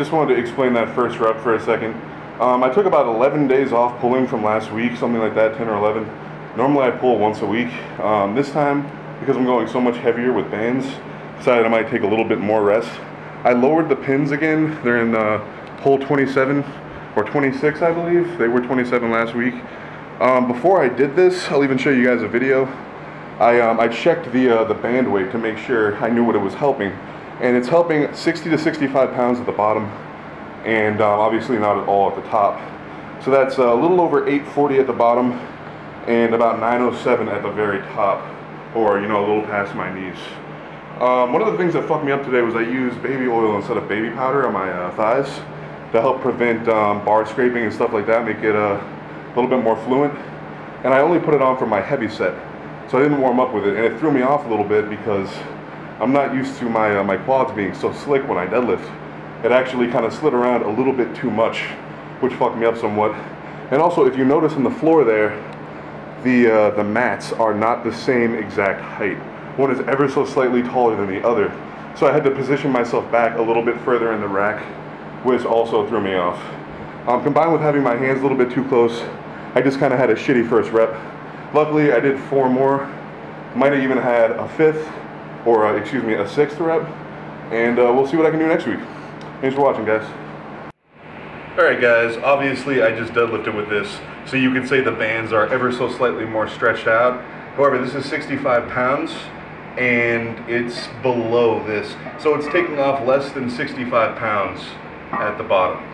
just wanted to explain that first rep for a second. I took about 11 days off pulling from last week, something like that, 10 or 11. Normally I pull once a week. This time, because I'm going so much heavier with bands, decided I might take a little bit more rest. I lowered the pins again. They're in hole 27 or 26, I believe. They were 27 last week. Before I did this, I'll even show you guys a video. I checked the band weight to make sure I knew what it was helping. And it's helping 60 to 65 pounds at the bottom, and obviously not at all at the top. So that's a little over 840 at the bottom and about 907 at the very top, or, you know, a little past my knees. One of the things that fucked me up today was I used baby oil instead of baby powder on my thighs to help prevent bar scraping and stuff like that, make it a little bit more fluent. And I only put it on for my heavy set, so I didn't warm up with it, and it threw me off a little bit because I'm not used to my my quads being so slick when I deadlift. It actually kind of slid around a little bit too much, which fucked me up somewhat. And also, if you notice on the floor there, the mats are not the same exact height. One is ever so slightly taller than the other. So I had to position myself back a little bit further in the rack, which also threw me off. Combined with having my hands a little bit too close, I just kind of had a shitty first rep. Luckily, I did four more. Might have even had a fifth, or excuse me, a sixth rep, and we'll see what I can do next week. Thanks for watching, guys. Alright guys, obviously I just deadlifted with this, so you can say the bands are ever so slightly more stretched out. However, this is 65 pounds, and it's below this, so it's taking off less than 65 pounds at the bottom.